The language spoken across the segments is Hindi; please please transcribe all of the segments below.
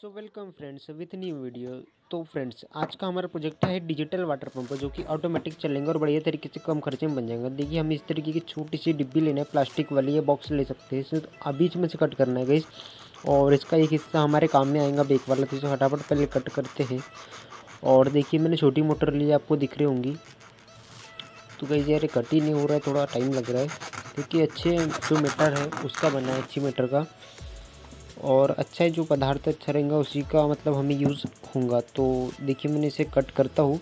So welcome friends with new video. तो फ्रेंड्स आज का हमारा प्रोजेक्ट है डिजिटल वाटर पंप, जो कि ऑटोमेटिक चलेंगे और बढ़िया तरीके से कम खर्चे में बन जाएगा। देखिए हम इस तरीके की छोटी सी डिब्बी लेना है, प्लास्टिक वाली ये बॉक्स ले सकते हैं। इसमें तो बीच में से कट करना है गाइस, और इसका एक हिस्सा हमारे काम में आएगा बेक वाला, तो इसे फटाफट पहले कट करते हैं। और देखिए मैंने छोटी मोटर ली, आपको दिख रही होंगी। तो गाइस यार कट ही नहीं हो रहा है, थोड़ा टाइम लग रहा है क्योंकि अच्छे जो मीटर है उसका बना है, अच्छी मीटर का, और अच्छा है जो पदार्थ अच्छा रहेगा उसी का मतलब हमें यूज़ होगा। तो देखिए मैंने इसे कट करता हूँ।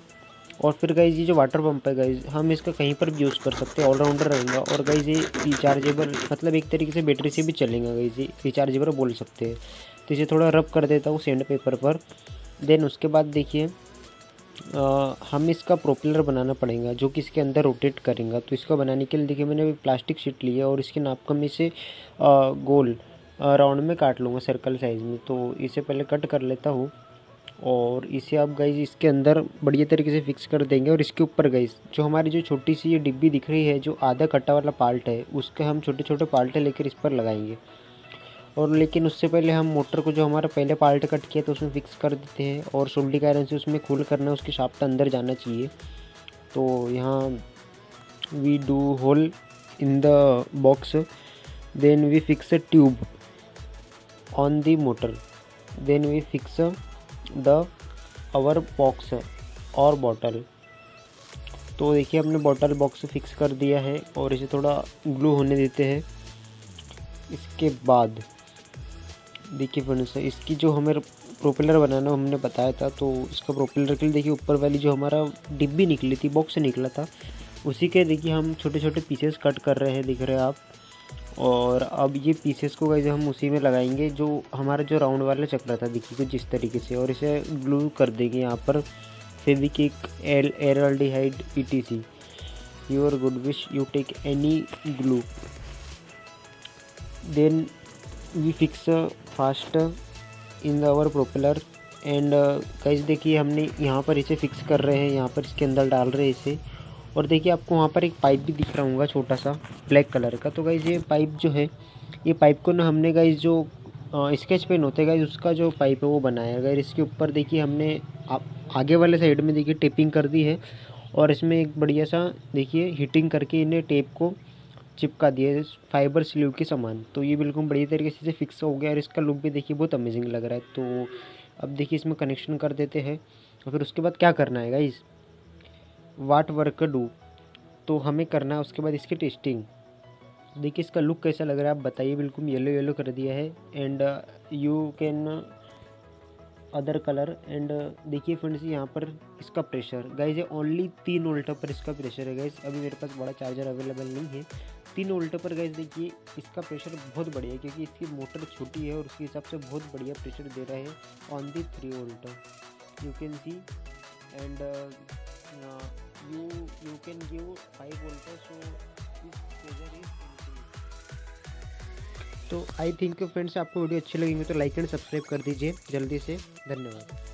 और फिर गाइस ये जो वाटर पंप है गाइस, हम इसका कहीं पर भी यूज़ कर सकते हैं, ऑलराउंडर रहेगा। और गाइस ये रिचार्जेबल मतलब एक तरीके से बैटरी से भी चलेगा गाइस, ये रिचार्जेबल बोल सकते हैं। तो इसे थोड़ा रब कर देता हूँ सैंड पेपर पर। देन उसके बाद देखिए हम इसका प्रोपेलर बनाना पड़ेगा जो कि इसके अंदर रोटेट करेगा। तो इसका बनाने के लिए देखिए मैंने प्लास्टिक शीट ली है और इसके नाप का मैं इसे गोल राउंड में काट लूँगा, सर्कल साइज़ में। तो इसे पहले कट कर लेता हूँ और इसे आप गाइस इसके अंदर बढ़िया तरीके से फिक्स कर देंगे। और इसके ऊपर गाइस जो हमारी जो छोटी सी ये डिब्बी दिख रही है, जो आधा कटा वाला पार्ट है, उसके हम छोटे छोटे पार्टे लेकर इस पर लगाएंगे। और लेकिन उससे पहले हम मोटर को जो हमारा पहले पार्ट कट किया तो उसमें फिक्स कर देते हैं। और सोल्डी का आयरन से उसमें खोल करना, उसके शाफ्ट अंदर जाना चाहिए। तो यहाँ we do hole in the box, then we fix a tube on the motor, then we fix the our box और bottle। तो देखिए हमने bottle box फिक्स कर दिया है और इसे थोड़ा ग्लू होने देते हैं। इसके बाद देखिए फ्रेंड्स इसकी जो हमें प्रोपेलर बनाना हमने बताया था, तो इसका प्रोपेलर के लिए देखिए ऊपर वाली जो हमारा डिब्बी निकली थी, बॉक्स निकला था, उसी के देखिए हम छोटे छोटे पीसेस कट कर रहे हैं, दिख रहे हैं आप। और अब ये पीसेस को गाइस हम उसी में लगाएंगे जो हमारा जो राउंड वाला चक्र था, देखिए कुछ इस तरीके से। और इसे ग्लू कर देंगे यहाँ पर Fevikwik L Araldite PTC your good wish you take any glue. Then we fix fast in our propeller and guys देखिए हमने यहाँ पर इसे फिक्स कर रहे हैं, यहाँ पर इसके अंदर डाल रहे हैं इसे। और देखिए आपको वहाँ पर एक पाइप भी दिख रहा होगा छोटा सा ब्लैक कलर का। तो गाइज़ ये पाइप जो है, ये पाइप को ना हमने गाइज़ जो स्केच पेन होते हैं गाइज़ उसका जो पाइप है वो बनाया है। गाइज़ इसके ऊपर देखिए हमने आगे वाले साइड में देखिए टेपिंग कर दी है और इसमें एक बढ़िया सा देखिए हीटिंग करके इन्हें टेप को चिपका दिया है फाइबर स्लीव के समान। तो ये बिल्कुल बढ़िया तरीके से फिक्स हो गया और इसका लुक भी देखिए बहुत अमेजिंग लग रहा है। तो अब देखिए इसमें कनेक्शन कर देते हैं। और फिर उसके बाद क्या करना है गाइज़, वाट वर्क डू, तो हमें करना है उसके बाद इसकी टेस्टिंग। देखिए इसका लुक कैसा लग रहा है आप बताइए, बिल्कुल येलो येलो कर दिया है। And you can other colour and देखिए फ्रेंड्स यहाँ पर इसका प्रेशर गाइज ओनली 3 वोल्ट पर इसका प्रेशर है गाइज। अभी मेरे पास बड़ा चार्जर अवेलेबल नहीं है। 3 वोल्ट पर गाइज देखिए इसका प्रेशर बहुत बढ़िया है क्योंकि इसकी मोटर छोटी है और उसके हिसाब से बहुत बढ़िया प्रेशर दे रहा है on the 3 volt you can see. And you can give 5 volts so this pressure is increased। तो आई थिंक फ्रेंड्स आपको वीडियो अच्छी लगेगी तो लाइक एंड सब्सक्राइब कर दीजिए जल्दी से। धन्यवाद।